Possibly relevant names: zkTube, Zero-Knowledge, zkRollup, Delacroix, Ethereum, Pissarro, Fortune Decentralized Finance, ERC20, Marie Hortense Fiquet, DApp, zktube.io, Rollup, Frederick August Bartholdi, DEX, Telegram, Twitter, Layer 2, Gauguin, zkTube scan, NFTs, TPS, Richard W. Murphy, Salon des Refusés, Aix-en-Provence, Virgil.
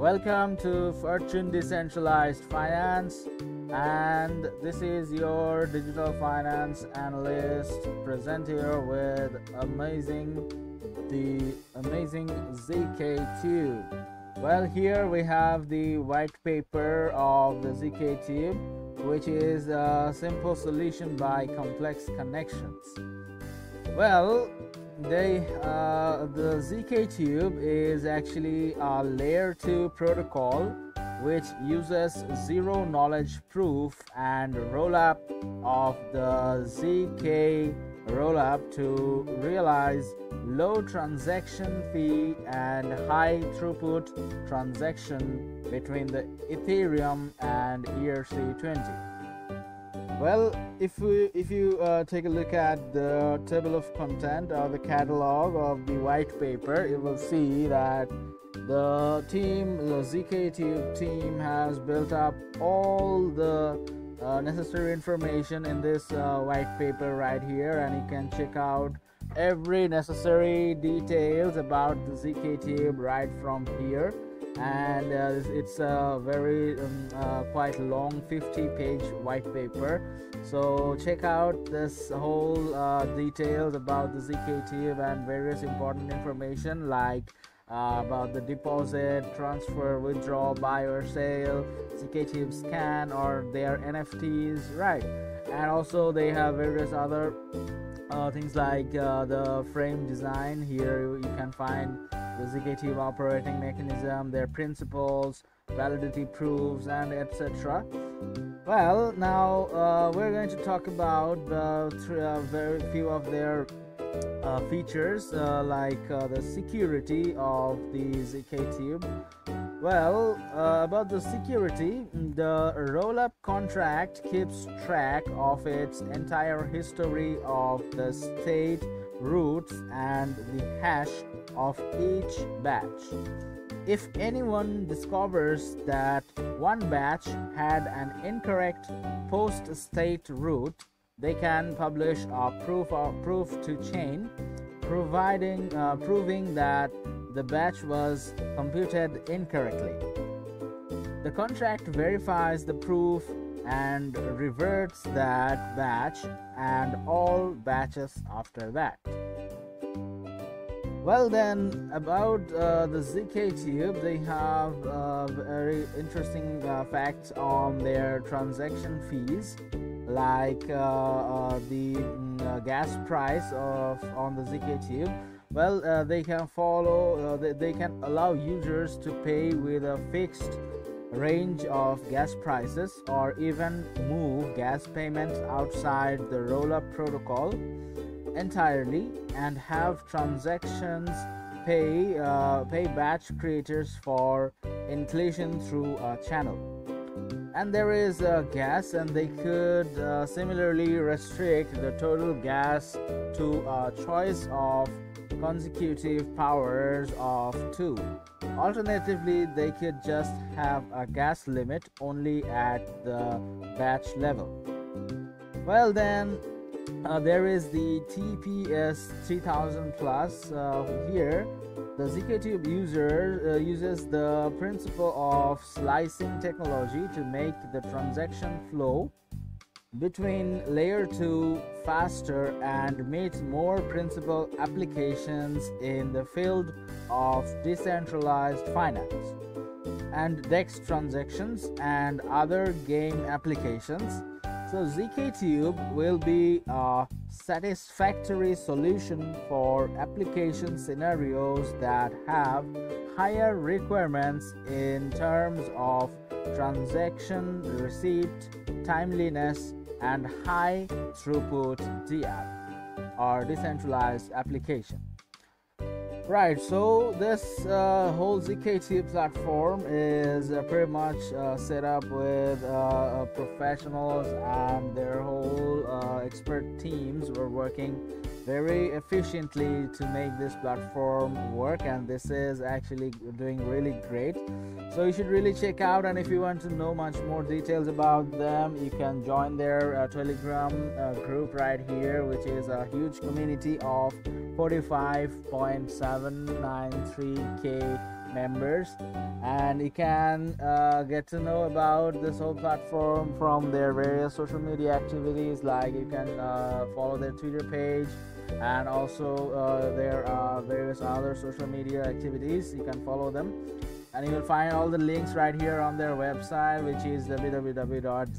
Welcome to Fortune Decentralized Finance, and this is your digital finance analyst present here with the amazing zkTube. Well, here we have the white paper of the zkTube, which is a simple solution by complex connections. Well, the zkTube is actually a Layer 2 protocol which uses zero knowledge proof and rollup of the zkRollup to realize low transaction fee and high throughput transaction between the Ethereum and ERC20. Well, if you take a look at the table of content or the catalog of the white paper, you will see that the zkTube team has built up all the necessary information in this white paper right here, and you can check out every necessary details about the zkTube right from here. And it's a very quite long 50-page white paper, so check out this whole details about the zkTube and various important information like about the deposit, transfer, withdrawal, buy or sale, zkTube scan or their NFTs, right? And also they have various other things like the frame design. Here you can find the zkTube operating mechanism, their principles, validity proofs, and etc. Well, now we're going to talk about very few of their features like the security of the zkTube. Well, about the security, the rollup contract keeps track of its entire history of the state, roots, and the hash of each batch. If anyone discovers that one batch had an incorrect post state root, they can publish a proof to chain, proving that the batch was computed incorrectly. The contract verifies the proof and reverts that batch and all batches after that. Well, then, about the zkTube, they have very interesting facts on their transaction fees, like the gas price on the zkTube. Well, they can allow users to pay with a fixed range of gas prices or even move gas payments outside the rollup protocol entirely and have transactions pay batch creators for inclusion through a channel. And there is gas, and they could similarly restrict the total gas to a choice of consecutive powers of 2. Alternatively, they could just have a gas limit only at the batch level. Well, then there is the TPS 3000 plus. Here the zkTube user uses the principle of slicing technology to make the transaction flow between Layer 2 faster and meets more principal applications in the field of decentralized finance and DEX transactions and other game applications. So zkTube will be a satisfactory solution for application scenarios that have higher requirements in terms of transaction receipt, timeliness, and high throughput DApp or decentralized application. Right, so this whole zkTube platform is pretty much set up with professionals, and their whole expert teams were working very efficiently to make this platform work, and this is actually doing really great. So you should really check out, and if you want to know much more details about them, you can join their Telegram group right here, which is a huge community of 45.793k members, and you can get to know about this whole platform from their various social media activities. Like you can follow their Twitter page, and also there are various other social media activities. You can follow them, and you will find all the links right here on their website, which is www.zktube.io.